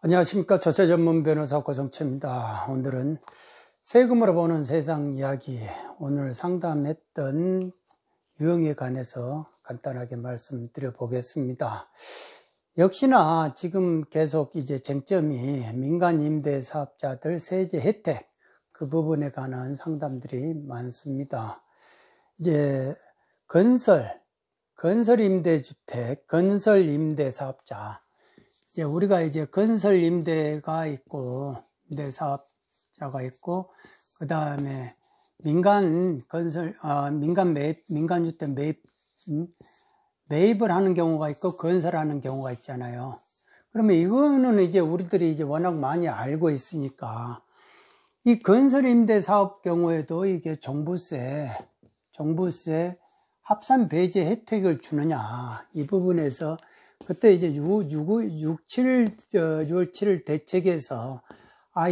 안녕하십니까. 저세 전문 변호사 고성채입니다. 오늘은 세금으로 보는 세상 이야기, 오늘 상담했던 유형에 관해서 간단하게 말씀드려 보겠습니다. 역시나 지금 계속 이제 쟁점이 민간 임대 사업자들 세제 혜택, 그 부분에 관한 상담들이 많습니다. 이제 건설 임대주택, 건설 임대 사업자, 이제 우리가 이제 건설 임대가 있고 임대 사업자가 있고, 그 다음에 민간 주택 매입을 하는 경우가 있고 건설하는 경우가 있잖아요. 그러면 이거는 이제 우리들이 이제 워낙 많이 알고 있으니까, 이 건설 임대 사업 경우에도 이게 정부세 합산 배제 혜택을 주느냐, 이 부분에서 그때 이제 6월 7일 대책에서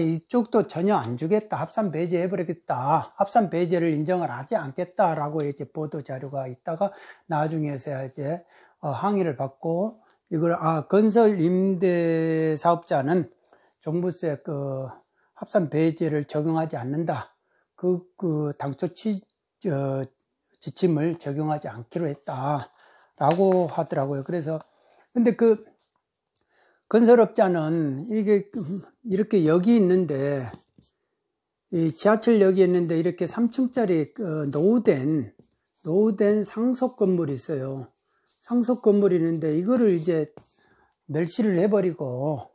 이쪽도 전혀 안 주겠다, 합산 배제해버리겠다, 합산 배제를 인정을 하지 않겠다라고 이제 보도 자료가 있다가 나중에서야 이제 항의를 받고, 이걸 건설 임대 사업자는 종부세 그 합산 배제를 적용하지 않는다, 그 당초 지침을 적용하지 않기로 했다라고 하더라고요. 그래서 근데 그 건설업자는 이게 이렇게 여기 있는데, 이 지하철역이 있는데 이렇게 3층짜리 노후된 상속 건물이 있어요. 상속 건물이 있는데 이거를 이제 멸시를 해버리고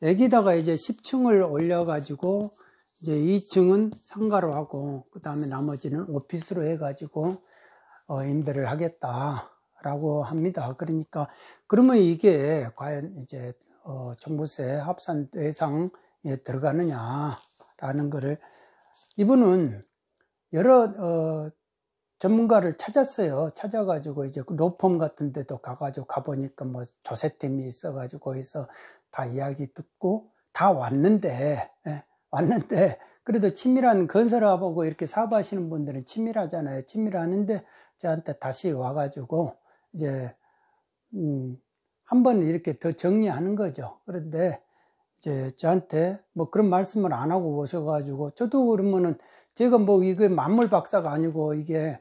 여기다가 이제 10층을 올려가지고 이제 2층은 상가로 하고 그 다음에 나머지는 오피스로 해가지고 임대를 하겠다라고 합니다. 그러니까 그러면 이게 과연 이제 종부세 합산 대상에 들어가느냐라는 거를 이분은 여러 전문가를 찾았어요. 찾아가지고 이제 로펌 같은 데도 가가지고 가보니까 뭐 조세팀이 있어가지고 거기서 다 이야기 듣고 다 왔는데, 그래도 치밀한 건설업하고 이렇게 사업하시는 분들은 치밀하잖아요. 치밀하는데 저한테 다시 와가지고 이제 한 번 이렇게 더 정리하는 거죠. 그런데 이제 저한테 뭐 그런 말씀을 안 하고 오셔가지고, 저도 그러면은 제가 뭐 이게 만물 박사가 아니고 이게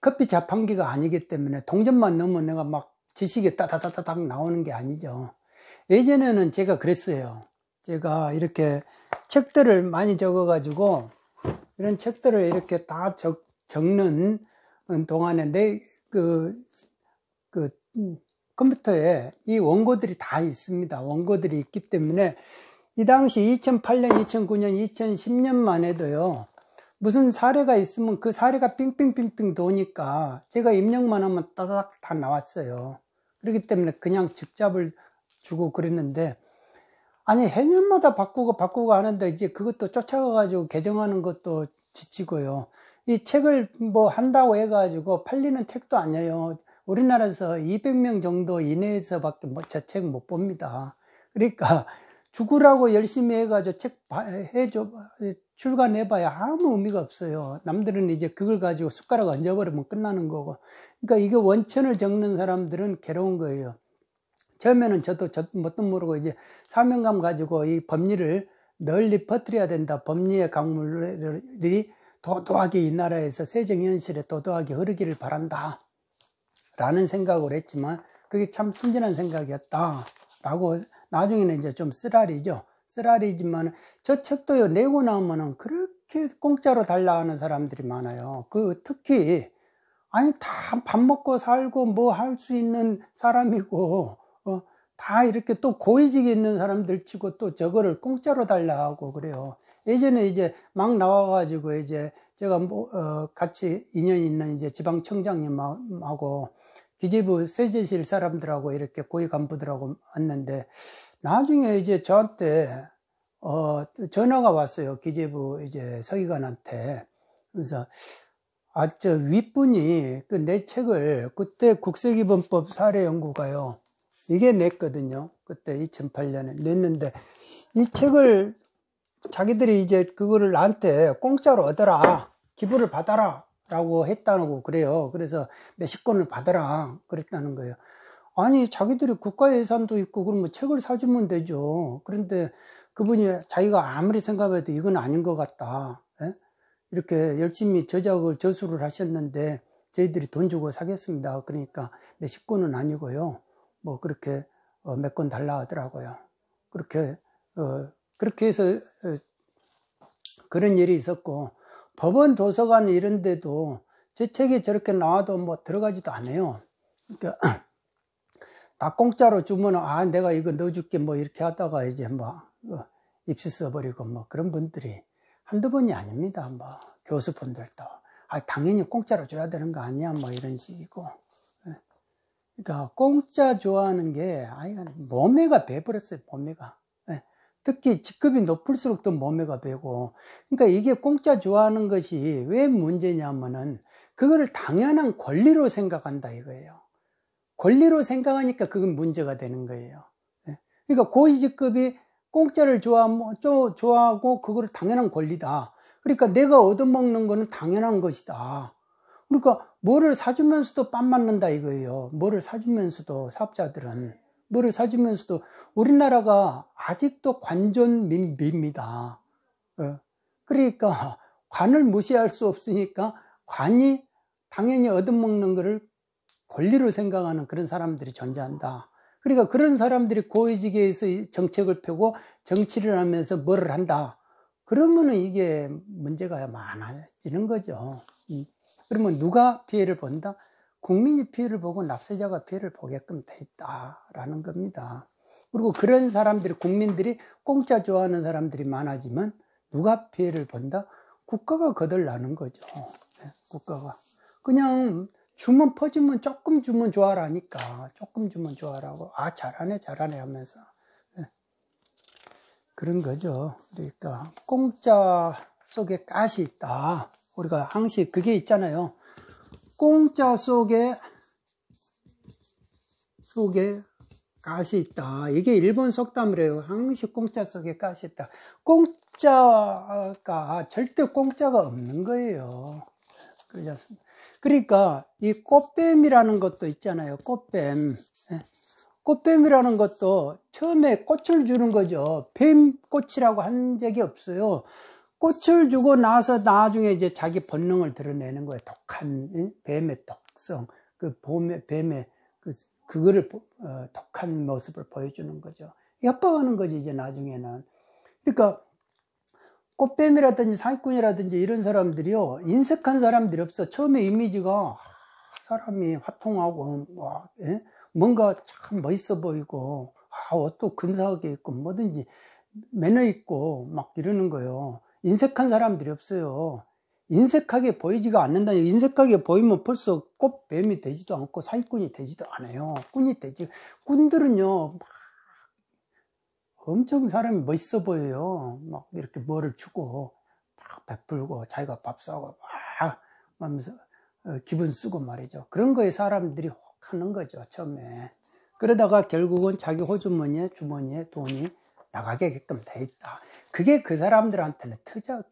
커피 자판기가 아니기 때문에 동전만 넣으면 내가 막 지식이 따다다닥 나오는 게 아니죠. 예전에는 제가 그랬어요. 제가 이렇게 책들을 많이 적어가지고 이런 책들을 이렇게 다 적는 동안에 그 컴퓨터에 이 원고들이 다 있습니다. 원고들이 있기 때문에 이 당시 2008년, 2009년, 2010년만 해도요, 무슨 사례가 있으면 그 사례가 빙빙빙빙 도니까 제가 입력만 하면 따닥 다 나왔어요. 그렇기 때문에 그냥 직접을 주고 그랬는데, 아니 해년마다 바꾸고 하는데 이제 그것도 쫓아가가지고 개정하는 것도 지치고요. 이 책을 뭐 한다고 해가지고 팔리는 책도 아니에요. 우리나라에서 200명 정도 이내에서 밖에 저 책 못 봅니다. 그러니까 죽으라고 열심히 해가지고 책 출간해봐야 아무 의미가 없어요. 남들은 이제 그걸 가지고 숟가락 얹어버리면 끝나는 거고. 그러니까 이게 원천을 적는 사람들은 괴로운 거예요. 처음에는 저도 뭣도 모르고 이제 사명감 가지고 이 법리를 널리 퍼뜨려야 된다, 법리의 강물들이 도도하게 이 나라에서 세정현실에 도도하게 흐르기를 바란다 라는 생각을 했지만, 그게 참 순진한 생각이었다 라고 나중에는 이제 좀 쓰라리지만, 저 책도요 내고 나오면은 그렇게 공짜로 달라 하는 사람들이 많아요. 그 특히 다 밥 먹고 살고 뭐 할 수 있는 사람이고 다 이렇게 또 고위직에 있는 사람들 치고 또 저거를 공짜로 달라 하고 그래요. 예전에 이제 막 나와가지고 이제 제가 뭐 같이 인연이 있는 이제 지방청장님하고 기재부 세제실 사람들하고 이렇게 고위 간부들하고 왔는데, 나중에 이제 저한테 전화가 왔어요. 기재부 이제 서기관한테. 그래서 저 윗분이 그 내 책을, 그때 국세기본법 사례 연구가요, 이게 냈거든요. 그때 2008년에 냈는데, 이 책을 자기들이 이제 그거를 나한테 공짜로 얻어라, 기부를 받아라 라고 했다고 그래요. 그래서 몇십 권을 받아라 그랬다는 거예요. 아니 자기들이 국가 예산도 있고 그럼 뭐 책을 사주면 되죠. 그런데 그분이 자기가 아무리 생각해도 이건 아닌 것 같다, 예? 이렇게 열심히 저작을 저술을 하셨는데 저희들이 돈 주고 사겠습니다. 그러니까 몇십 권은 아니고요, 뭐 그렇게 몇 권 달라 하더라고요. 그렇게 해서 그런 일이 있었고, 법원 도서관 이런 데도 제 책이 저렇게 나와도 뭐 들어가지도 않아요. 그러니까 다 공짜로 주면 아 내가 이거 넣어줄게 뭐 이렇게 하다가 이제 뭐 입시 써버리고 뭐 그런 분들이 한두 번이 아닙니다. 뭐 교수분들도 아 당연히 공짜로 줘야 되는 거 아니야 뭐 이런 식이고. 그러니까 공짜 좋아하는 게 아니 몸매가 배버렸어요. 몸매가. 특히 직급이 높을수록 더 몸매가 배고. 그러니까 이게 공짜 좋아하는 것이 왜 문제냐면은 그거를 당연한 권리로 생각한다 이거예요. 권리로 생각하니까 그건 문제가 되는 거예요. 그러니까 고위직급이 공짜를 좋아하고 그거를 당연한 권리다. 그러니까 내가 얻어먹는 거는 당연한 것이다. 그러니까 뭐를 사주면서도 빰 맞는다 이거예요. 뭐를 사주면서도 사업자들은 뭐를 사주면서도 우리나라가 아직도 관존민비입니다. 그러니까 관을 무시할 수 없으니까 관이 당연히 얻어먹는 것을 권리로 생각하는 그런 사람들이 존재한다. 그러니까 그런 사람들이 고위직에 있어 정책을 펴고 정치를 하면서 뭐를 한다. 그러면은 이게 문제가 많아지는 거죠. 그러면 누가 피해를 본다? 국민이 피해를 보고 납세자가 피해를 보게끔 돼 있다라는 겁니다. 그리고 그런 사람들이, 국민들이 공짜 좋아하는 사람들이 많아지면 누가 피해를 본다? 국가가 거덜나는 거죠. 국가가. 그냥 주면 퍼지면 조금 주면 좋아라니까. 조금 주면 좋아라고. 아, 잘하네, 잘하네 하면서. 그런 거죠. 그러니까 공짜 속에 가시 있다. 우리가 항시 그게 있잖아요. 공짜 속에 가시 있다. 이게 일본 속담이래요. 항시 공짜 속에 가시 있다. 공짜가 절대 공짜가 없는 거예요. 그러지 않습니까? 그러니까 이 꽃뱀이라는 것도 있잖아요. 꽃뱀. 꽃뱀이라는 것도 처음에 꽃을 주는 거죠. 뱀꽃이라고 한 적이 없어요. 꽃을 주고 나서 나중에 이제 자기 본능을 드러내는 거예요. 독한 뱀의 독성, 뱀의 그거를 독한 모습을 보여주는 거죠. 협박하는 거지 이제 나중에는. 그러니까 꽃뱀이라든지 사기꾼이라든지 이런 사람들이요, 인색한 사람들이 없어. 처음에 이미지가 사람이 화통하고 와, 예? 뭔가 참 멋있어 보이고, 아, 옷도 근사하게 입고 뭐든지 매너 있고 막 이러는 거예요. 인색한 사람들이 없어요. 인색하게 보이지가 않는다. 인색하게 보이면 벌써 꽃뱀이 되지도 않고 사기꾼이 되지도 않아요. 꾼이 되지. 꾼들은요, 막 엄청 사람이 멋있어 보여요. 막 이렇게 뭐를 주고, 막 베풀고, 자기가 밥 사고, 막 하면서 기분 쓰고 말이죠. 그런 거에 사람들이 혹 하는 거죠, 처음에. 그러다가 결국은 자기 호주머니에, 주머니에 돈이 나가게끔 돼 있다. 그게 그 사람들한테는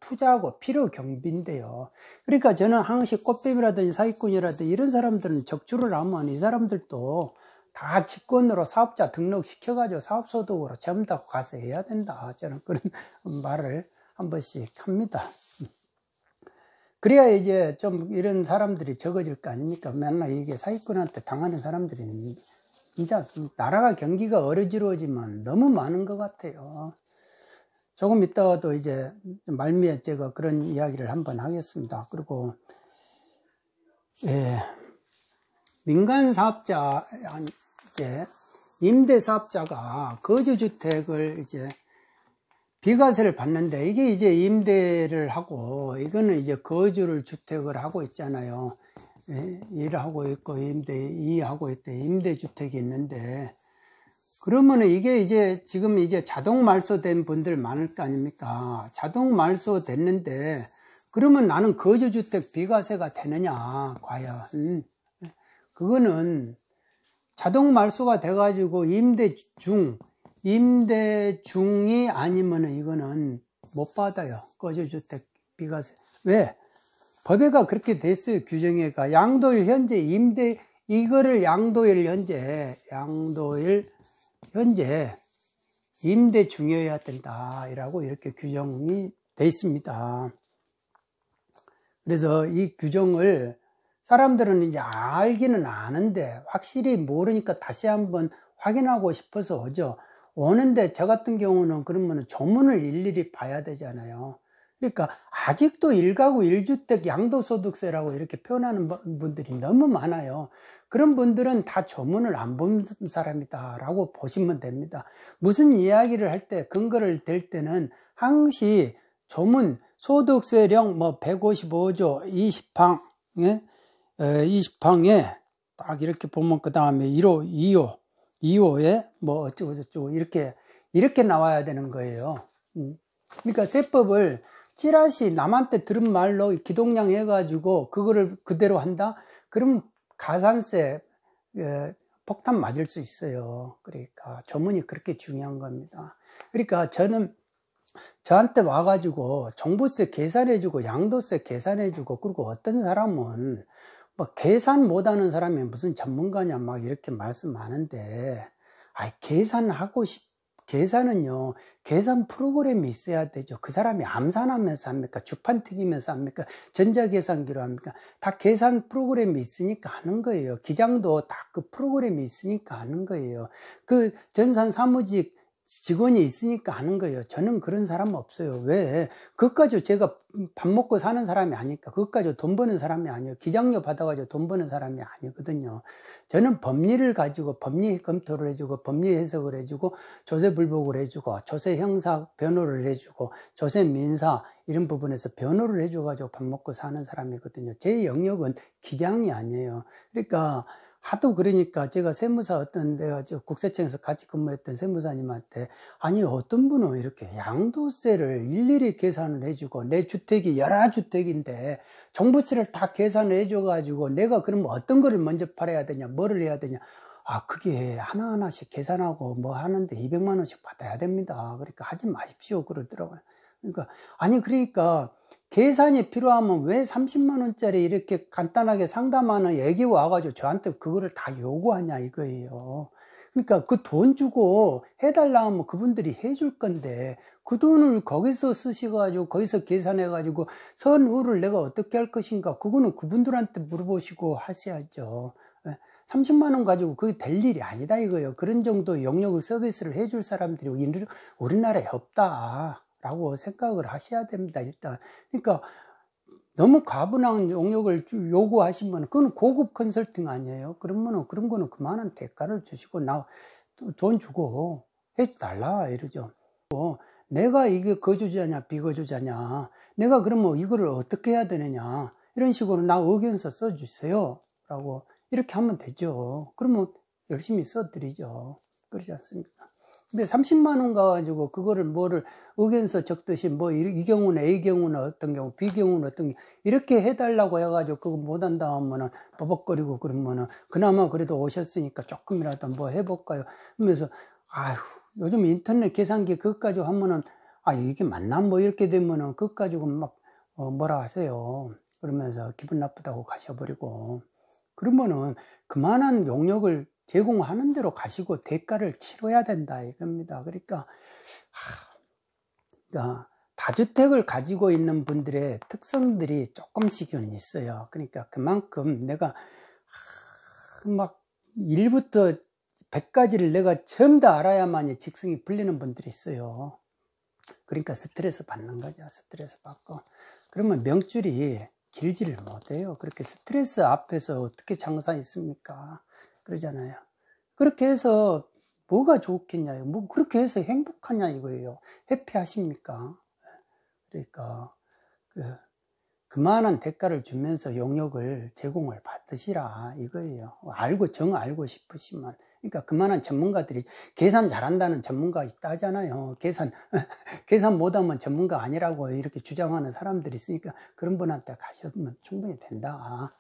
투자하고 필요 경비인데요. 그러니까 저는 항시 꽃뱀이라든지 사기꾼이라든지 이런 사람들은 적출을 하면 이 사람들도 다 직권으로 사업자 등록시켜가지고 사업소득으로 전부 다 가서 해야 된다. 저는 그런 말을 한 번씩 합니다. 그래야 이제 좀 이런 사람들이 적어질 거 아닙니까? 맨날 이게 사기꾼한테 당하는 사람들이 진짜 나라가 경기가 어려지러지만 너무 많은 것 같아요. 조금 이따가도 이제 말미에 제가 그런 이야기를 한번 하겠습니다. 그리고 예, 민간 사업자, 이제 임대 사업자가 거주주택을 이제 비과세를 받는데, 이게 이제 임대를 하고 이거는 이제 거주를 주택을 하고 있잖아요. 일하고 있고 임대 이하고 있대 임대 주택이 있는데, 그러면은 이게 이제 지금 이제 자동 말소된 분들 많을 거 아닙니까? 자동 말소 됐는데 그러면 나는 거주 주택 비과세가 되느냐? 과연 그거는 자동 말소가 돼 가지고 임대 중이 아니면은 이거는 못 받아요. 거주 주택 비과세. 왜? 법에가 그렇게 됐어요. 규정에가. 양도율 현재 이거를 양도일 현재 임대 중이어야 된다 이라고 이렇게 규정이 돼 있습니다. 그래서 이 규정을 사람들은 이제 알기는 아는데 확실히 모르니까 다시 한번 확인하고 싶어서 오는데 저 같은 경우는 그러면 조문을 일일이 봐야 되잖아요. 그러니까 아직도 1가구 1주택 양도소득세라고 이렇게 표현하는 분들이 너무 많아요. 그런 분들은 다 조문을 안 본 사람이다 라고 보시면 됩니다. 무슨 이야기를 할 때 근거를 댈 때는 항시 조문 소득세령 뭐 155조 20항에 딱 이렇게 보면 그 다음에 1호 2호에 뭐 어쩌고저쩌고 이렇게 나와야 되는 거예요. 그러니까 세법을 찌라시 남한테 들은 말로 기동량 해가지고 그거를 그대로 한다? 그럼 가산세 폭탄 맞을 수 있어요. 그러니까 조문이 그렇게 중요한 겁니다. 그러니까 저한테 와가지고 종부세 계산해주고 양도세 계산해주고, 그리고 어떤 사람은 뭐 계산 못하는 사람이 무슨 전문가냐 막 이렇게 말씀하는데, 아이 계산은요 계산 프로그램이 있어야 되죠. 그 사람이 암산하면서 합니까? 주판 튀기면서 합니까? 전자계산기로 합니까? 다 계산 프로그램이 있으니까 하는 거예요. 기장도 다 그 프로그램이 있으니까 하는 거예요. 그 전산 사무직 직원이 있으니까 하는 거예요. 저는 그런 사람 없어요. 왜? 그것까지 제가 밥 먹고 사는 사람이 아니까, 그것까지 돈 버는 사람이 아니에요. 기장료 받아가지고 돈 버는 사람이 아니거든요. 저는 법리를 가지고 법리 검토를 해주고, 법리 해석을 해주고, 조세 불복을 해주고, 조세 형사 변호를 해주고, 조세 민사 이런 부분에서 변호를 해줘가지고 밥 먹고 사는 사람이거든요. 제 영역은 기장이 아니에요. 그러니까 하도 그러니까 제가 세무사 어떤 데가 국세청에서 같이 근무했던 세무사님한테, 아니 어떤 분은 이렇게 양도세를 일일이 계산을 해주고, 내 주택이 여러 주택인데 종부세를 다 계산을 해줘가지고 내가 그러면 어떤 거를 먼저 팔아야 되냐, 뭐를 해야 되냐, 아 그게 하나하나씩 계산하고 뭐 하는데 200만 원씩 받아야 됩니다. 그러니까 하지 마십시오 그러더라고요. 그러니까 아니 그러니까 계산이 필요하면 왜 30만 원짜리 이렇게 간단하게 상담하는 애기 와가지고 저한테 그거를 다 요구하냐 이거예요. 그러니까 그 돈 주고 해달라 하면 그분들이 해줄 건데, 그 돈을 거기서 쓰셔가지고 거기서 계산해가지고 선후를 내가 어떻게 할 것인가, 그거는 그분들한테 물어보시고 하셔야죠. 30만 원 가지고 그게 될 일이 아니다 이거예요. 그런 정도 영역을 서비스를 해줄 사람들이 우리나라에 없다 라고 생각을 하셔야 됩니다. 일단 그러니까 너무 과분한 용역을 요구하시면 그건 고급 컨설팅 아니에요. 그러면 그런 거는 그만한 대가를 주시고 나 돈 주고 해달라 이러죠. 내가 이게 거주자냐 비거주자냐, 내가 그러면 이거를 어떻게 해야 되느냐, 이런 식으로 나 의견서 써주세요 라고 이렇게 하면 되죠. 그러면 열심히 써드리죠. 그러지 않습니까? 근데 30만 원 가지고 그거를 뭐를 의견서 적듯이 뭐 이 경우는 A 경우는 어떤 경우, B 경우는 어떤 경우 이렇게 해달라고 해가지고 그거 못한다 하면은 버벅거리고, 그러면은 그나마 그래도 오셨으니까 조금이라도 뭐 해볼까요? 그러면서 아휴 요즘 인터넷 계산기 그것 가지고 하면은 아 이게 맞나 뭐 이렇게 되면은 그것 가지고 막 뭐라 하세요. 그러면서 기분 나쁘다고 가셔버리고, 그러면은 그만한 용역을 제공하는 대로 가시고 대가를 치러야 된다 이겁니다. 그러니까 다주택을 가지고 있는 분들의 특성들이 조금씩은 있어요. 그러니까 그만큼 내가 막 1부터 100가지를 내가 처음 다 알아야만이 직성이 풀리는 분들이 있어요. 그러니까 스트레스 받는 거죠. 스트레스 받고 그러면 명줄이 길지를 못해요. 그렇게 스트레스 앞에서 어떻게 장사 있습니까? 그러잖아요. 그렇게 해서 뭐가 좋겠냐요. 뭐 그렇게 해서 행복하냐 이거예요. 해피하십니까? 그러니까 그만한 대가를 주면서 용역을 제공을 받으시라 이거예요. 알고 싶으시면. 그러니까 그만한 전문가들이, 계산 잘한다는 전문가 있다 하잖아요. 계산 못하면 전문가 아니라고 이렇게 주장하는 사람들이 있으니까 그런 분한테 가시면 충분히 된다.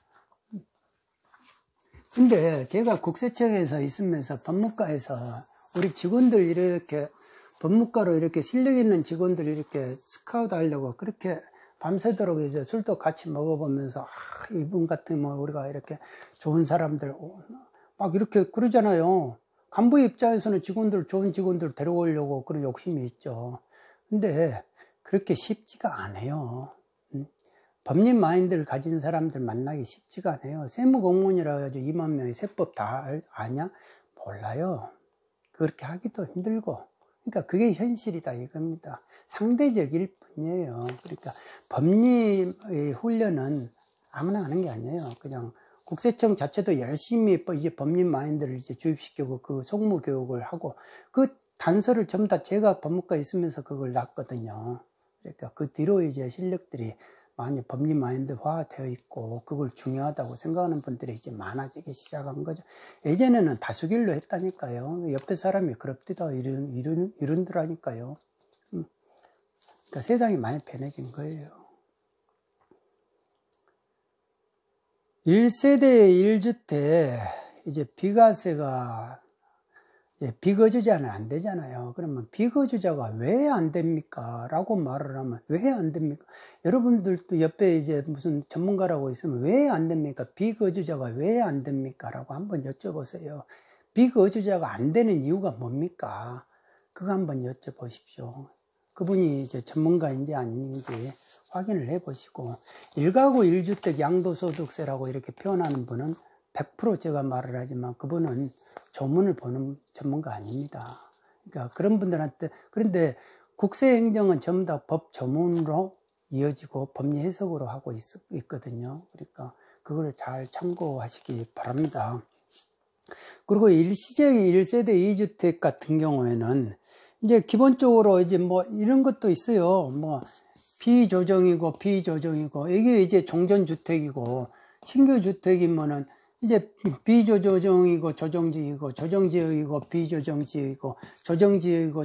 근데 제가 국세청에서 있으면서 법무과에서 우리 직원들 이렇게 법무과로 이렇게 실력 있는 직원들 이렇게 스카우트 하려고 그렇게 밤새도록 이제 술도 같이 먹어보면서, 아, 이분 같은 뭐 우리가 이렇게 좋은 사람들 막 이렇게 그러잖아요. 간부 입장에서는 직원들, 좋은 직원들 데려오려고 그런 욕심이 있죠. 근데 그렇게 쉽지가 않아요. 법률 마인드를 가진 사람들 만나기 쉽지가 않아요. 세무공무원이라 해가지고 2만 명이 세법 다 아냐? 몰라요. 그렇게 하기도 힘들고. 그러니까 그게 현실이다 이겁니다. 상대적일 뿐이에요. 그러니까 법리의 훈련은 아무나 하는 게 아니에요. 그냥 국세청 자체도 열심히 이제 법리 마인드를 이제 주입시키고 그 속무 교육을 하고, 그 단서를 전부 다 제가 법무과에 있으면서 그걸 놨거든요. 그러니까 그 뒤로 이제 실력들이 많이 법리 마인드화 되어 있고, 그걸 중요하다고 생각하는 분들이 이제 많아지기 시작한 거죠. 예전에는 다수결로 했다니까요. 옆에 사람이 그럽디다 이런더라니까요. 그러니까 세상이 많이 변해진 거예요. 1세대의 1주택, 이제 비과세가, 이제 비거주자는 안 되잖아요. 그러면 비거주자가 왜 안 됩니까? 라고 말을 하면, 왜 안 됩니까? 여러분들도 옆에 이제 무슨 전문가라고 있으면 왜 안 됩니까? 비거주자가 왜 안 됩니까? 라고 한번 여쭤보세요. 비거주자가 안 되는 이유가 뭡니까? 그거 한번 여쭤보십시오. 그분이 이제 전문가인지 아닌지 확인을 해보시고, 일가구 1주택 양도소득세라고 이렇게 표현하는 분은 100% 제가 말을 하지만 그분은 조문을 보는 전문가 아닙니다. 그러니까 그런 분들한테, 그런데 국세행정은 전부 다 법 조문으로 이어지고 법리 해석으로 하고 있거든요. 그러니까 그걸 잘 참고하시기 바랍니다. 그리고 일시적인 1세대 2주택 같은 경우에는 이제 기본적으로 이제 뭐 이런 것도 있어요. 뭐 비조정이고 비조정이고, 이게 이제 종전주택이고, 신규주택이면은 이제 비조정이고 조정지역이고, 조정지역이고 비조정지역이고, 조정지역이고 조정지역이고,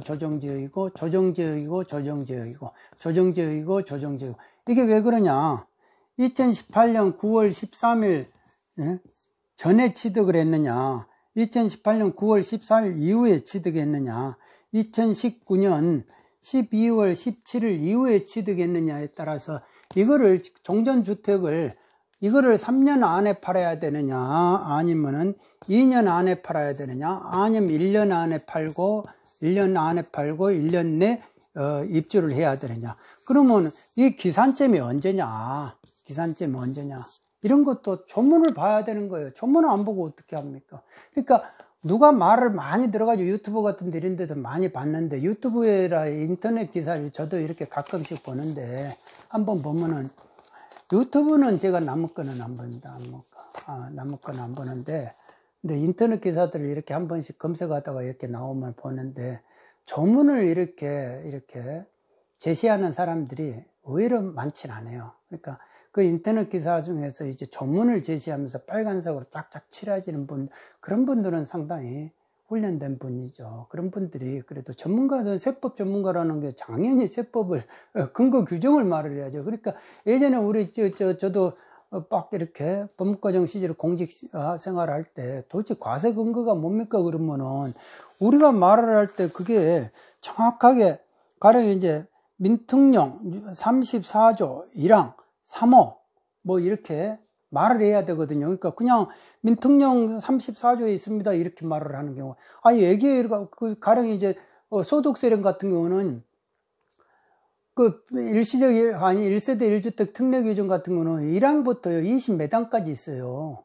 조정지역이고 조정지역이고, 조정지역이고 조정지역. 이게 왜 그러냐? 2018년 9월 13일 전에 취득을 했느냐, 2018년 9월 14일 이후에 취득했느냐, 2019년 12월 17일 이후에 취득했느냐에 따라서, 이거를 종전주택을 이거를 3년 안에 팔아야 되느냐, 아니면은 2년 안에 팔아야 되느냐, 아니면 1년 안에 팔고 1년 안에 팔고 1년 내 입주를 해야 되느냐. 그러면 이 기산점이 언제냐, 기산점이 언제냐, 이런 것도 조문을 봐야 되는 거예요. 조문을 안 보고 어떻게 합니까? 그러니까 누가 말을 많이 들어가지고 유튜브 같은 데 이런 데도 많이 봤는데, 유튜브에라 인터넷 기사를 저도 이렇게 가끔씩 보는데, 한번 보면은, 유튜브는 제가 남의 거는 안 봅니다. 남의 거는 안 보는데, 근데 인터넷 기사들을 이렇게 한 번씩 검색하다가 이렇게 나오면 보는데, 조문을 이렇게 제시하는 사람들이 의외로 많진 않아요. 그러니까 그 인터넷 기사 중에서 이제 조문을 제시하면서 빨간색으로 쫙쫙 칠하시는 분, 그런 분들은 상당히 훈련된 분이죠. 그런 분들이 그래도 전문가는, 세법 전문가라는 게 당연히 세법을, 근거 규정을 말을 해야죠. 그러니까 예전에 우리 저도 막 이렇게 법무과정 시절 공직 생활을 할 때 도대체 과세 근거가 뭡니까? 그러면은 우리가 말을 할 때 그게 정확하게, 가령 이제 민특령 34조 1항 3호 뭐 이렇게 말을 해야 되거든요. 그러니까 그냥 민특령 34조에 있습니다 이렇게 말을 하는 경우, 아니 얘기해, 가령 이제 소득세령 같은 경우는 그 일시적, 아니 1세대 1주택 특례 규정 같은 경우는 1항부터 20매당까지 있어요.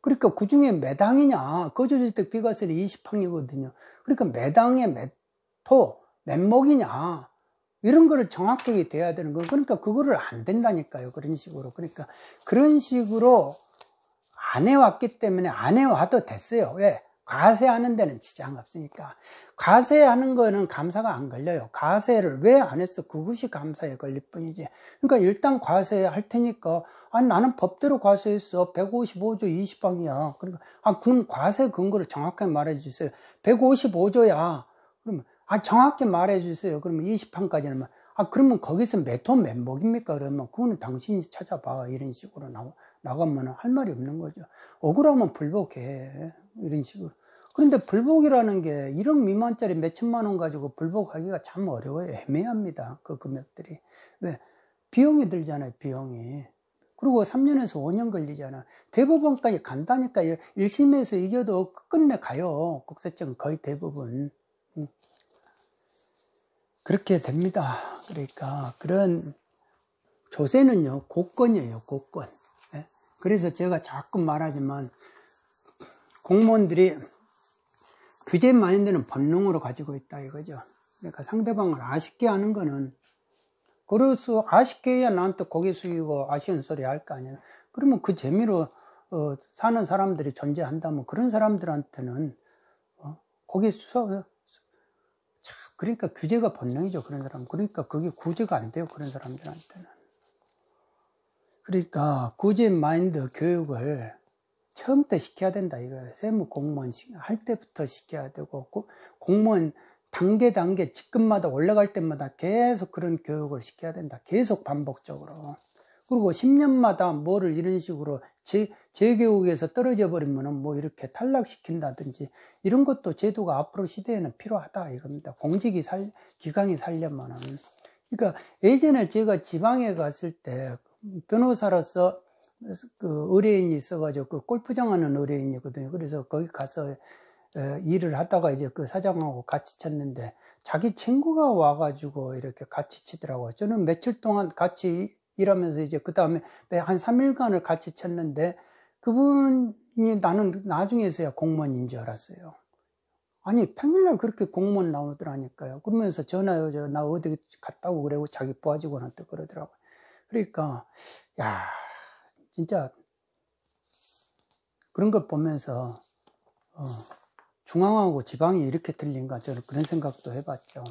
그러니까 그 중에 매당이냐, 거주주택 비과세는 20항이거든요. 그러니까 매당의 몇 토, 몇 목이냐, 이런 거를 정확하게 돼야 되는 거. 그러니까 그거를 안 된다니까요. 그런 식으로. 그러니까 그런 식으로 안 해왔기 때문에, 안 해와도 됐어요. 왜? 과세하는 데는 지장 없으니까. 과세하는 거는 감사가 안 걸려요. 과세를 왜 안 했어? 그것이 감사에 걸릴 뿐이지. 그러니까 일단 과세할 테니까, 아니 나는 법대로 과세했어. 155조 20항이야. 그러니까, 아 그럼 과세 근거를 정확하게 말해 주세요. 155조야. 그러면, 아 정확히 말해 주세요. 그러면 20항까지는, 아 그러면 거기서 몇 톤 몇 목입니까? 그러면 그거는 당신이 찾아봐. 이런 식으로 나가면 할 말이 없는 거죠. 억울하면 불복해. 이런 식으로. 그런데 불복이라는 게 1억 미만짜리 몇천만 원 가지고 불복하기가 참 어려워요. 애매합니다. 그 금액들이. 왜? 비용이 들잖아요, 비용이. 그리고 3년에서 5년 걸리잖아. 대법원까지 간다니까. 1심에서 이겨도 끝내 가요. 국세청 거의 대부분. 그렇게 됩니다. 그러니까 그런 조세는요, 고권이에요, 고권. 그래서 제가 자꾸 말하지만 공무원들이 규제 마인드는 본능으로 가지고 있다 이거죠. 그러니까 상대방을 아쉽게 하는 거는, 그래서 아쉽게 해야 나한테 고개 숙이고 아쉬운 소리 할 거 아니야. 그러면 그 재미로 사는 사람들이 존재한다면 그런 사람들한테는 고개 숙여. 그러니까 규제가 본능이죠, 그런 사람. 그러니까 그게 구제가 안 돼요, 그런 사람들한테는. 그러니까 구제 마인드 교육을 처음부터 시켜야 된다 이거예요. 세무 공무원 할 때부터 시켜야 되고, 공무원 단계 직급마다 올라갈 때마다 계속 그런 교육을 시켜야 된다. 계속 반복적으로. 그리고 10년마다 뭐를 이런 식으로 재교육에서 떨어져 버리면은 뭐 이렇게 탈락시킨다든지 이런 것도 제도가 앞으로 시대에는 필요하다 이겁니다. 공직이 기강이 살려면은. 그러니까 예전에 제가 지방에 갔을 때 변호사로서 그 의뢰인이 있어가지고 그 골프장 하는 의뢰인이거든요. 그래서 거기 가서 일을 하다가 이제 그 사장하고 같이 쳤는데 자기 친구가 와가지고 이렇게 같이 치더라고요. 저는 며칠 동안 같이 일하면서 이제 그 다음에 한 3일간을 같이 쳤는데 그분이, 나는 나중에서야 공무원인 줄 알았어요. 아니 평일날 그렇게 공무원 나오더라니까요. 그러면서 전화해서 나 어디 갔다 오고 그러고 자기 부하직원한테 그러더라고요. 그러니까 야, 진짜 그런 걸 보면서 중앙하고 지방이 이렇게 틀린가, 저는 그런 생각도 해봤죠.